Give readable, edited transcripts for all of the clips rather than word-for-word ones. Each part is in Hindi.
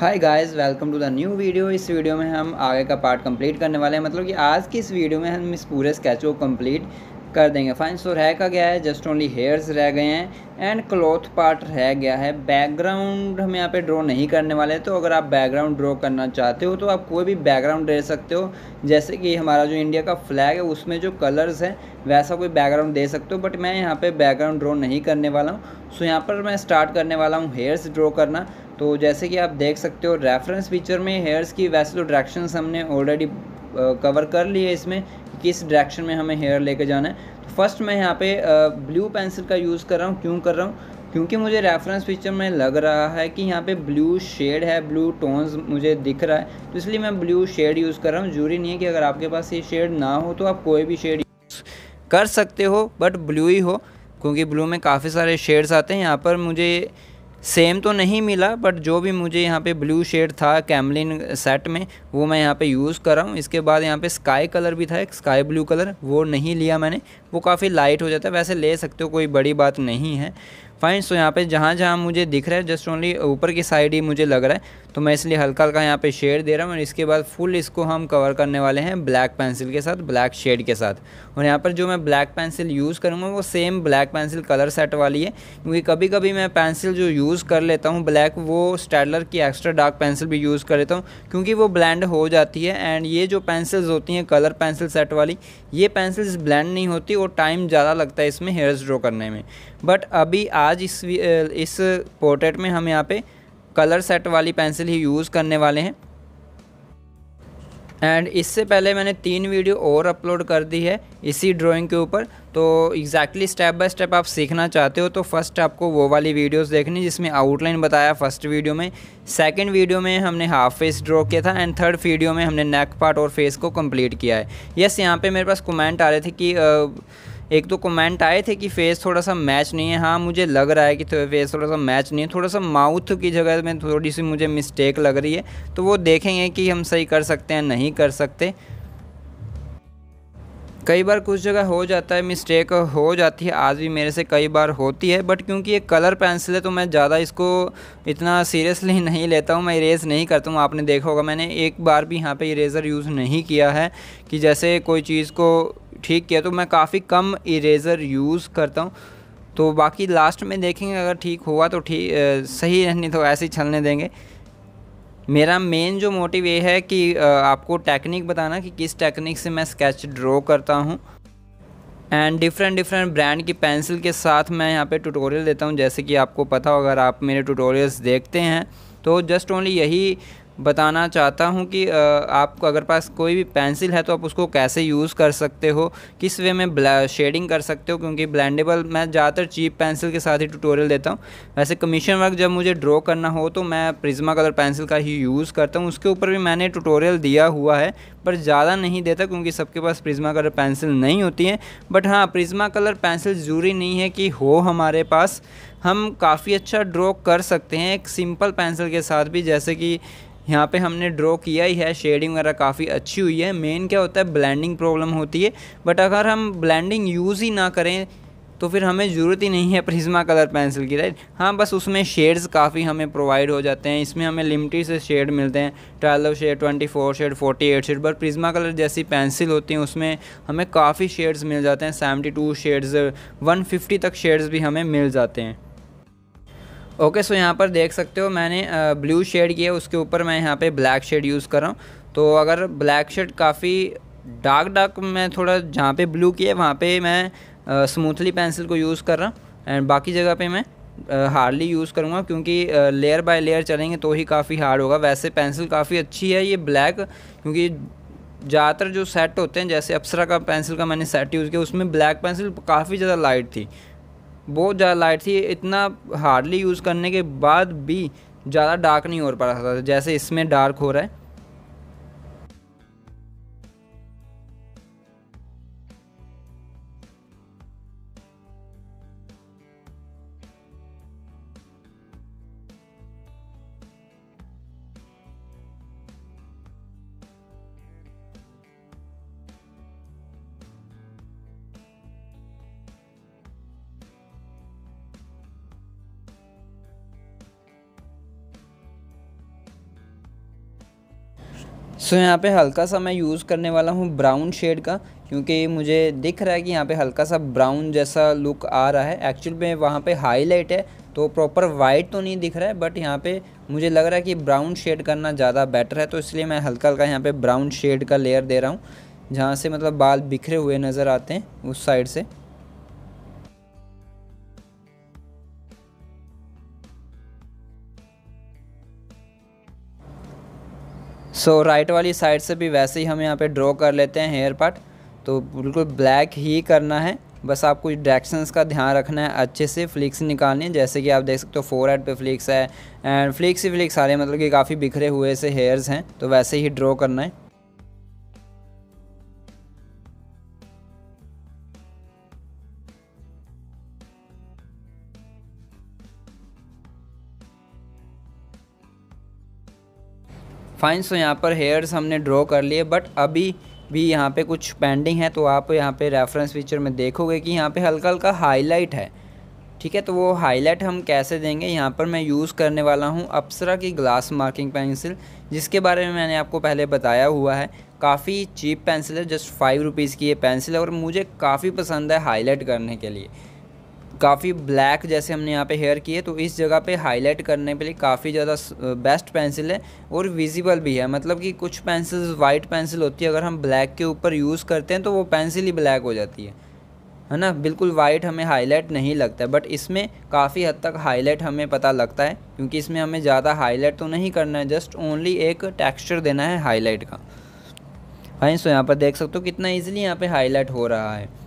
Hi guys, welcome to the new video. इस वीडियो में हम आगे का पार्ट कंप्लीट करने वाले हैं, मतलब कि आज की इस वीडियो में हम इस पूरे स्केच को कंप्लीट कर देंगे। फाइन सो रह का गया है, जस्ट ओनली हेयर्स रह गए हैं एंड क्लॉथ पार्ट रह गया है। बैकग्राउंड हम यहाँ पे ड्रॉ नहीं करने वाले, तो अगर आप बैकग्राउंड ड्रॉ करना चाहते हो तो आप कोई भी बैकग्राउंड दे सकते हो, जैसे कि हमारा जो इंडिया का फ्लैग है उसमें जो कलर्स है वैसा कोई बैकग्राउंड दे सकते हो। बट मैं यहाँ पर बैकग्राउंड ड्रॉ नहीं करने वाला हूँ। सो यहाँ पर मैं स्टार्ट करने वाला हूँ हेयर्स ड्रॉ करना। तो जैसे कि आप देख सकते हो रेफरेंस पिक्चर में हेयर्स की वैसे तो डायरेक्शंस हमने ऑलरेडी कवर कर लिए इसमें, किस डायरेक्शन में हमें हेयर लेके जाना है। तो फर्स्ट मैं यहाँ पे ब्लू पेंसिल का यूज़ कर रहा हूँ। क्यों कर रहा हूँ? क्योंकि मुझे रेफरेंस पिक्चर में लग रहा है कि यहाँ पे ब्लू शेड है, ब्लू टोन्स मुझे दिख रहा है, तो इसलिए मैं ब्लू शेड यूज़ कर रहा हूँ। ज़रूरी नहीं है कि अगर आपके पास ये शेड ना हो तो आप कोई भी शेड यूज़ कर सकते हो, बट ब्लू ही हो, क्योंकि ब्लू में काफ़ी सारे शेड्स आते हैं। यहाँ पर मुझे सेम तो नहीं मिला, बट जो भी मुझे यहाँ पे ब्लू शेड था कैमलिन सेट में वो मैं यहाँ पे यूज़ कर रहा हूँ। इसके बाद यहाँ पे स्काई कलर भी था, एक स्काई ब्लू कलर, वो नहीं लिया मैंने, वो काफ़ी लाइट हो जाता है, वैसे ले सकते हो, कोई बड़ी बात नहीं है। फाइन। सो यहाँ पे जहाँ जहाँ मुझे दिख रहा है जस्ट ओनली ऊपर की साइड ही मुझे लग रहा है, तो मैं इसलिए हल्का हल्का यहाँ पे शेड दे रहा हूँ। और इसके बाद फुल इसको हम कवर करने वाले हैं ब्लैक पेंसिल के साथ, ब्लैक शेड के साथ। और यहाँ पर जो मैं ब्लैक पेंसिल यूज़ करूँगा वो same black pencil colour set वाली है, क्योंकि कभी कभी मैं पेंसिल जो यूज़ कर लेता हूँ ब्लैक, वो स्टैडलर की एक्स्ट्रा डार्क पेंसिल भी यूज़ कर लेता हूँ, क्योंकि वो ब्लेंड हो जाती है। एंड ये जो पेंसिल्स होती हैं कलर पेंसिल सेट वाली, ये पेंसिल्स ब्लेंड नहीं होती और टाइम ज़्यादा लगता है इसमें हेयर्स ड्रॉ करने में। बट अभी आज इस पोर्ट्रेट में हम यहाँ पे कलर सेट वाली पेंसिल ही यूज़ करने वाले हैं। एंड इससे पहले मैंने 3 वीडियो और अपलोड कर दी है इसी ड्राइंग के ऊपर, तो एग्जैक्टली स्टेप बाय स्टेप आप सीखना चाहते हो तो फर्स्ट आपको वो वाली वीडियोस देखनी जिसमें आउटलाइन बताया फर्स्ट वीडियो में। सेकंड वीडियो में हमने हाफ फेस ड्रॉ किया था एंड थर्ड वीडियो में हमने नेक पार्ट और फेस को कंप्लीट किया है। यस, यहाँ पे मेरे पास कमेंट आ रहे थे कि एक दो कमेंट आए थे कि फेस थोड़ा सा मैच नहीं है। हाँ, मुझे लग रहा है कि फेस थोड़ा सा मैच नहीं है, थोड़ा सा माउथ की जगह में थोड़ी सी मुझे मिस्टेक लग रही है, तो वो देखेंगे कि हम सही कर सकते हैं नहीं कर सकते। कई बार कुछ जगह हो जाता है, मिस्टेक हो जाती है, आज भी मेरे से कई बार होती है, बट क्योंकि ये कलर पेंसिल है तो मैं ज़्यादा इसको इतना सीरियसली नहीं लेता हूँ, मैं इरेज नहीं करता हूँ। आपने देखा होगा मैंने एक बार भी यहाँ पे इरेज़र यूज़ नहीं किया है, कि जैसे कोई चीज़ को ठीक किया तो मैं काफ़ी कम इरेज़र यूज़ करता हूँ। तो बाकी लास्ट में देखेंगे, अगर ठीक हुआ तो ठीक, सही है, नहीं तो ऐसे ही चलने देंगे। मेरा मेन जो मोटिव ये है कि आपको टेक्निक बताना कि किस टेक्निक से मैं स्केच ड्रॉ करता हूँ। एंड डिफरेंट ब्रांड की पेंसिल के साथ मैं यहाँ पे ट्यूटोरियल देता हूँ, जैसे कि आपको पता हो अगर आप मेरे ट्यूटोरियल्स देखते हैं। तो जस्ट ओनली यही बताना चाहता हूँ कि आपको अगर पास कोई भी पेंसिल है तो आप उसको कैसे यूज़ कर सकते हो, किस वे में शेडिंग कर सकते हो, क्योंकि ब्लेंडेबल मैं ज़्यादातर चीप पेंसिल के साथ ही ट्यूटोरियल देता हूँ। वैसे कमीशन वर्क जब मुझे ड्रॉ करना हो तो मैं प्रिज्मा कलर पेंसिल का ही यूज़ करता हूँ, उसके ऊपर भी मैंने ट्यूटोरियल दिया हुआ है, पर ज़्यादा नहीं देता क्योंकि सबके पास प्रिज्मा कलर पेंसिल नहीं होती है। बट हाँ, प्रिज्मा कलर पेंसिल ज़रूरी नहीं है कि हो हमारे पास, हम काफ़ी अच्छा ड्रॉ कर सकते हैं एक सिंपल पेंसिल के साथ भी, जैसे कि यहाँ पे हमने ड्रॉ किया ही है, शेडिंग वगैरह काफ़ी अच्छी हुई है। मेन क्या होता है, ब्लेंडिंग प्रॉब्लम होती है, बट अगर हम ब्लेंडिंग यूज़ ही ना करें तो फिर हमें ज़रूरत ही नहीं है प्रिज्मा कलर पेंसिल की, राइट। हाँ, बस उसमें शेड्स काफ़ी हमें प्रोवाइड हो जाते हैं, इसमें हमें लिमिटेड से शेड मिलते हैं, 12 shade, 24 shade, 48 shade. But Prisma colour जैसी पेंसिल होती हैं उसमें हमें काफ़ी शेड्स मिल जाते हैं, 72 शेड्स, 150 तक शेड्स भी हमें मिल जाते हैं। ओके, सो यहाँ पर देख सकते हो मैंने ब्लू शेड किया, उसके ऊपर मैं यहाँ पे ब्लैक शेड यूज़ कर रहा हूँ। तो अगर ब्लैक शेड काफ़ी डार्क मैं थोड़ा जहाँ पे ब्लू किया वहाँ पे मैं स्मूथली पेंसिल को यूज़ कर रहा हूँ, एंड बाकी जगह पे मैं हार्डली यूज़ करूँगा, क्योंकि लेयर बाय लेयर चलेंगे तो ही काफ़ी हार्ड होगा। वैसे पेंसिल काफ़ी अच्छी है ये ब्लैक, क्योंकि ज़्यादातर जो सेट होते हैं जैसे अप्सरा का पेंसिल का मैंने सेट यूज़ किया, उसमें ब्लैक पेंसिल काफ़ी ज़्यादा लाइट थी, बहुत ज़्यादा लाइट थी, इतना हार्डली यूज़ करने के बाद भी ज़्यादा डार्क नहीं हो पा रहा था जैसे इसमें डार्क हो रहा है। सो यहाँ पे हल्का सा मैं यूज़ करने वाला हूँ ब्राउन शेड का, क्योंकि मुझे दिख रहा है कि यहाँ पे हल्का सा ब्राउन जैसा लुक आ रहा है। एक्चुअल में वहाँ पे हाईलाइट है तो प्रॉपर वाइट तो नहीं दिख रहा है, बट यहाँ पे मुझे लग रहा है कि ब्राउन शेड करना ज़्यादा बेटर है, तो इसलिए मैं हल्का हल्का यहाँ पर ब्राउन शेड का लेयर दे रहा हूँ, जहाँ से मतलब बाल बिखरे हुए नज़र आते हैं उस साइड से। सो राइट वाली साइड से भी वैसे ही हम यहाँ पे ड्रॉ कर लेते हैं हेयर पार्ट, तो बिल्कुल ब्लैक ही करना है। बस आपको डायरेक्शंस का ध्यान रखना है, अच्छे से फ्लिक्स निकालने, जैसे कि आप देख सकते हो फोरहेड पे फ्लिक्स है एंड फ्लिक्स ही फ्लिक्स सारे मतलब कि काफ़ी बिखरे हुए से हेयर्स हैं, तो वैसे ही ड्रॉ करना है। फाइन, सो यहाँ पर हेयर्स हमने ड्रॉ कर लिए, बट अभी भी यहाँ पे कुछ पेंडिंग है, तो आप यहाँ पे रेफरेंस पिक्चर में देखोगे कि यहाँ पे हल्का हल्का हाईलाइट है, ठीक है। तो वो हाईलाइट हम कैसे देंगे, यहाँ पर मैं यूज़ करने वाला हूँ अप्सरा की ग्लास मार्किंग पेंसिल, जिसके बारे में मैंने आपको पहले बताया हुआ है। काफ़ी चीप पेंसिल है, जस्ट 5 रुपीज़ की ये पेंसिल है, और मुझे काफ़ी पसंद है हाईलाइट करने के लिए। काफ़ी ब्लैक जैसे हमने यहाँ पे हेयर किए, तो इस जगह पे हाईलाइट करने के लिए काफ़ी ज़्यादा बेस्ट पेंसिल है और विजिबल भी है। मतलब कि कुछ पेंसिल्स वाइट पेंसिल होती है, अगर हम ब्लैक के ऊपर यूज़ करते हैं तो वो पेंसिल ही ब्लैक हो जाती है ना, बिल्कुल वाइट हमें हाईलाइट नहीं लगता है। बट इसमें काफ़ी हद तक हाईलाइट हमें पता लगता है, क्योंकि इसमें हमें ज़्यादा हाईलाइट तो नहीं करना है, जस्ट ओनली एक टेक्स्चर देना है हाईलाइट का। फाइन, सो यहाँ पर देख सकते हो कितना ईजिली यहाँ पर हाईलाइट हो रहा है।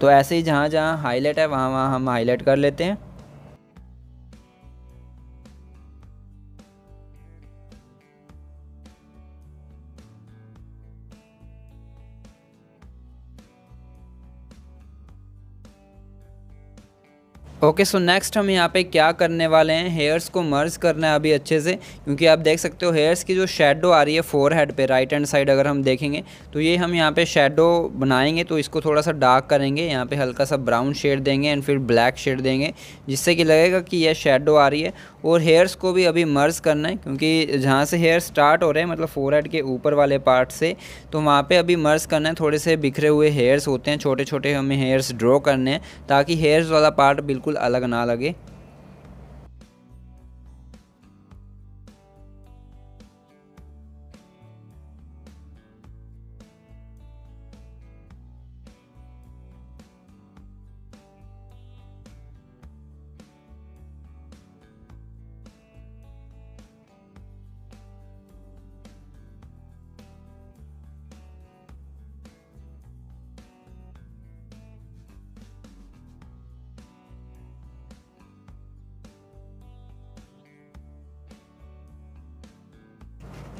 तो ऐसे ही जहाँ जहाँ हाईलाइट है वहाँ वहाँ हम हाईलाइट कर लेते हैं। ओके, सो नेक्स्ट हम यहाँ पे क्या करने वाले हैं, हेयर्स को मर्ज करना है अभी अच्छे से, क्योंकि आप देख सकते हो हेयर्स की जो शेडो आ रही है फोरहेड पे राइट हैंड साइड अगर हम देखेंगे, तो ये हम यहाँ पे शेडो बनाएंगे, तो इसको थोड़ा सा डार्क करेंगे, यहाँ पे हल्का सा ब्राउन शेड देंगे एंड फिर ब्लैक शेड देंगे, जिससे कि लगेगा कि यह शेडो आ रही है। और हेयर्स को भी अभी मर्ज करना है, क्योंकि जहाँ से हेयर स्टार्ट हो रहे हैं मतलब फोरहेड के ऊपर वाले पार्ट से, तो वहाँ पर अभी मर्ज करना है। थोड़े से बिखरे हुए हेयर्स होते हैं, छोटे छोटे हमें हेयर्स ड्रॉ करने हैं, ताकि हेयर्स वाला पार्ट बिल्कुल अलग ना लगे।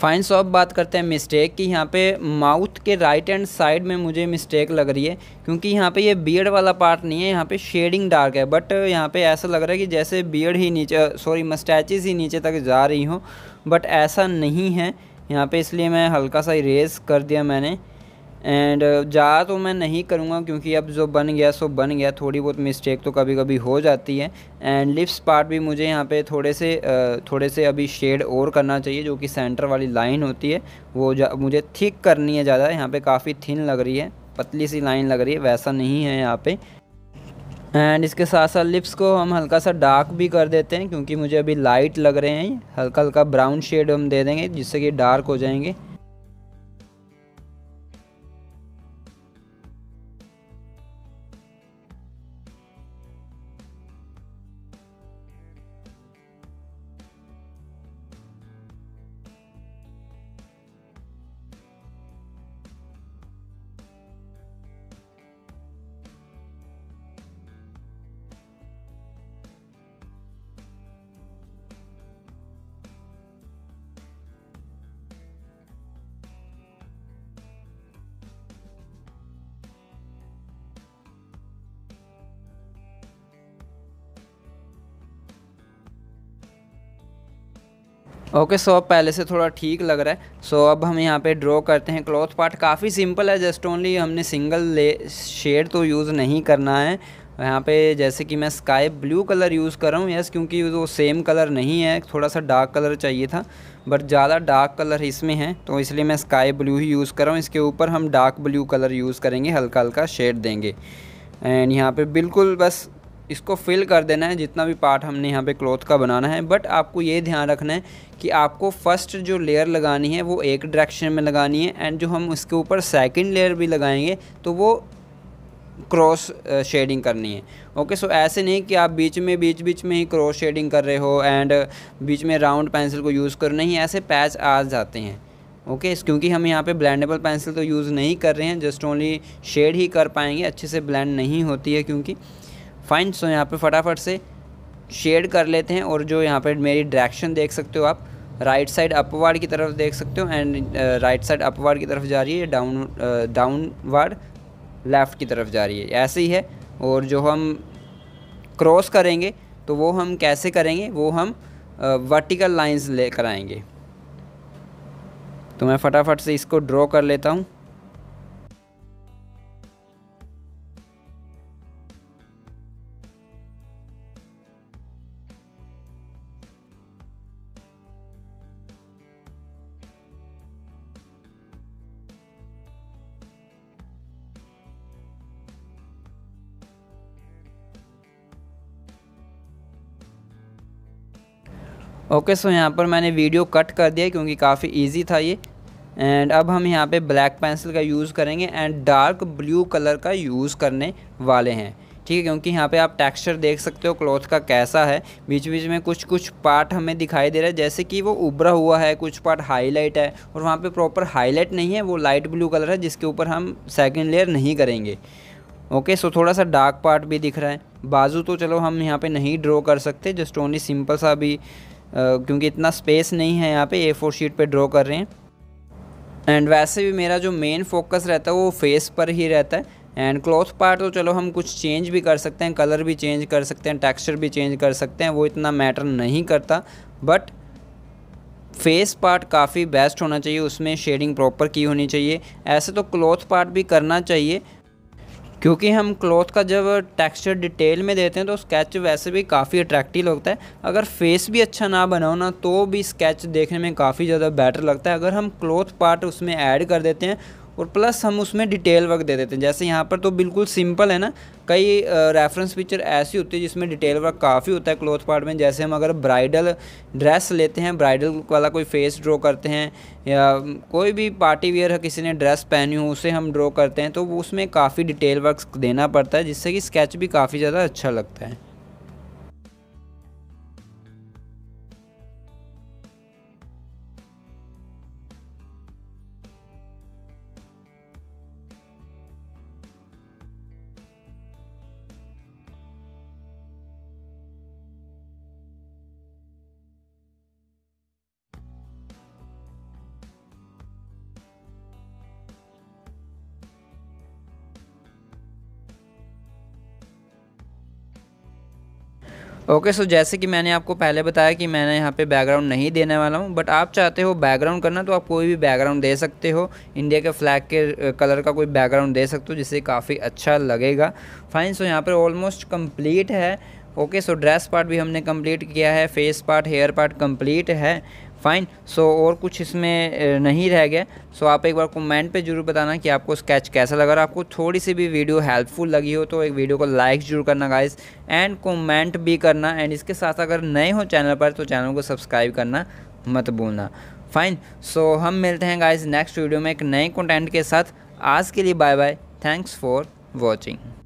फाइन, सो अब बात करते हैं मिस्टेक की। यहाँ पे माउथ के राइट हैंड साइड में मुझे मिस्टेक लग रही है, क्योंकि यहाँ पे ये बियर्ड वाला पार्ट नहीं है, यहाँ पे शेडिंग डार्क है, बट यहाँ पे ऐसा लग रहा है कि जैसे बियर्ड ही नीचे मस्टैचेस ही नीचे तक जा रही हो, बट ऐसा नहीं है यहाँ पे, इसलिए मैं हल्का सा इरेज कर दिया मैंने। एंड ज़्यादा तो मैं नहीं करूँगा, क्योंकि अब जो बन गया सो बन गया, थोड़ी बहुत मिस्टेक तो कभी कभी हो जाती है। एंड लिप्स पार्ट भी मुझे यहाँ पे थोड़े से अभी शेड और करना चाहिए, जो कि सेंटर वाली लाइन होती है वो मुझे थिक करनी है ज़्यादा, यहाँ पे काफ़ी थिन लग रही है, पतली सी लाइन लग रही है, वैसा नहीं है यहाँ पे। एंड इसके साथ साथ लिप्स को हम हल्का सा डार्क भी कर देते हैं, क्योंकि मुझे अभी लाइट लग रहे हैं, हल्का हल्का ब्राउन शेड हम दे देंगे, जिससे कि डार्क हो जाएंगे। ओके, सो अब पहले से थोड़ा ठीक लग रहा है। सो अब हम यहाँ पे ड्रॉ करते हैं क्लॉथ पार्ट। काफ़ी सिंपल है, जस्ट ओनली हमने सिंगल शेड तो यूज़ नहीं करना है, यहाँ पे जैसे कि मैं स्काई ब्लू कलर यूज़ कर रहा हूँ यस, क्योंकि वो सेम कलर नहीं है, थोड़ा सा डार्क कलर चाहिए था, बट ज़्यादा डार्क कलर इसमें है तो इसलिए मैं स्काई ब्लू ही यूज़ कर रहा हूँ। इसके ऊपर हम डार्क ब्लू कलर यूज़ करेंगे, हल्का हल्का शेड देंगे। एंड यहाँ पे बिल्कुल बस इसको फिल कर देना है जितना भी पार्ट हमने यहाँ पे क्लॉथ का बनाना है। बट आपको ये ध्यान रखना है कि आपको फर्स्ट जो लेयर लगानी है वो एक डायरेक्शन में लगानी है, एंड जो हम उसके ऊपर सेकंड लेयर भी लगाएंगे तो वो क्रॉस शेडिंग करनी है। ओके, सो ऐसे नहीं कि आप बीच में ही क्रॉस शेडिंग कर रहे हो एंड बीच में राउंड पेंसिल को यूज़ करो, नहीं, ऐसे पैच आ जाते हैं। ओके क्योंकि हम यहाँ पे ब्लेंडेबल पेंसिल तो यूज़ नहीं कर रहे हैं, जस्ट ओनली शेड ही कर पाएंगे, अच्छे से ब्लेंड नहीं होती है क्योंकि। फाइन, सो यहाँ पे फटाफट से शेड कर लेते हैं। और जो यहाँ पे मेरी डायरेक्शन देख सकते हो आप, राइट साइड अपवर्ड की तरफ देख सकते हो, एंड राइट साइड अपवर्ड की तरफ जा रही है, डाउनवर्ड लेफ़्ट की तरफ जा रही है, ऐसे ही है। और जो हम क्रॉस करेंगे तो वो हम कैसे करेंगे, वो हम वर्टिकल लाइंस लेकर आएंगे। तो मैं फटाफट से इसको ड्रॉ कर लेता हूँ। ओके सो यहाँ पर मैंने वीडियो कट कर दिया क्योंकि काफ़ी इजी था ये। एंड अब हम यहाँ पे ब्लैक पेंसिल का यूज़ करेंगे एंड डार्क ब्लू कलर का यूज़ करने वाले हैं, ठीक है, क्योंकि यहाँ पे आप टेक्सचर देख सकते हो क्लॉथ का कैसा है। बीच बीच में कुछ कुछ पार्ट हमें दिखाई दे रहा है जैसे कि वो उभरा हुआ है, कुछ पार्ट हाईलाइट है, और वहाँ पर प्रॉपर हाईलाइट नहीं है, वो लाइट ब्लू कलर है जिसके ऊपर हम सेकेंड लेयर नहीं करेंगे। ओके सो थोड़ा सा डार्क पार्ट भी दिख रहा है। बाजू तो चलो हम यहाँ पर नहीं ड्रॉ कर सकते, जस्ट ओनली सिंपल सा भी क्योंकि इतना स्पेस नहीं है यहाँ पे, A4 शीट पे ड्रॉ कर रहे हैं। एंड वैसे भी मेरा जो मेन फोकस रहता है वो फेस पर ही रहता है। एंड क्लॉथ पार्ट तो चलो हम कुछ चेंज भी कर सकते हैं, कलर भी चेंज कर सकते हैं, टेक्सचर भी चेंज कर सकते हैं, वो इतना मैटर नहीं करता, बट फेस पार्ट काफ़ी बेस्ट होना चाहिए, उसमें शेडिंग प्रॉपर की होनी चाहिए। ऐसे तो क्लॉथ पार्ट भी करना चाहिए क्योंकि हम क्लॉथ का जब टेक्सचर डिटेल में देते हैं तो स्केच वैसे भी काफ़ी अट्रैक्टिव लगता है। अगर फेस भी अच्छा ना बनाओ ना तो भी स्केच देखने में काफ़ी ज़्यादा बेटर लगता है अगर हम क्लॉथ पार्ट उसमें ऐड कर देते हैं, और प्लस हम उसमें डिटेल वर्क दे देते हैं। जैसे यहाँ पर तो बिल्कुल सिंपल है ना, कई रेफरेंस पिक्चर ऐसी होती है जिसमें डिटेल वर्क काफ़ी होता है क्लॉथ पार्ट में। जैसे हम अगर ब्राइडल ड्रेस लेते हैं, ब्राइडल वाला कोई फेस ड्रॉ करते हैं, या कोई भी पार्टी वेयर है, किसी ने ड्रेस पहनी हो उसे हम ड्रॉ करते हैं, तो उसमें काफ़ी डिटेल वर्क देना पड़ता है जिससे कि स्केच भी काफ़ी ज़्यादा अच्छा लगता है। ओके सो जैसे कि मैंने आपको पहले बताया कि मैंने यहाँ पे बैकग्राउंड नहीं देने वाला हूँ, बट आप चाहते हो बैकग्राउंड करना तो आप कोई भी बैकग्राउंड दे सकते हो। इंडिया के फ्लैग के कलर का कोई बैकग्राउंड दे सकते हो जिससे काफ़ी अच्छा लगेगा। फाइन, सो यहाँ पे ऑलमोस्ट कंप्लीट है। ओके सो ड्रेस पार्ट भी हमने कंप्लीट किया है, face part, hair part complete है। फाइन, सो और कुछ इसमें नहीं रह गया। सो आप एक बार कमेंट पे जरूर बताना कि आपको स्केच कैसा लगा, और आपको थोड़ी सी भी वीडियो हेल्पफुल लगी हो तो एक वीडियो को लाइक जरूर करना गाइस, एंड कमेंट भी करना, एंड इसके साथ अगर नए हो चैनल पर तो चैनल को सब्सक्राइब करना मत भूलना। फाइन, सो हम मिलते हैं गाइस नेक्स्ट वीडियो में एक नए कंटेंट के साथ। आज के लिए bye bye, thanks for watching.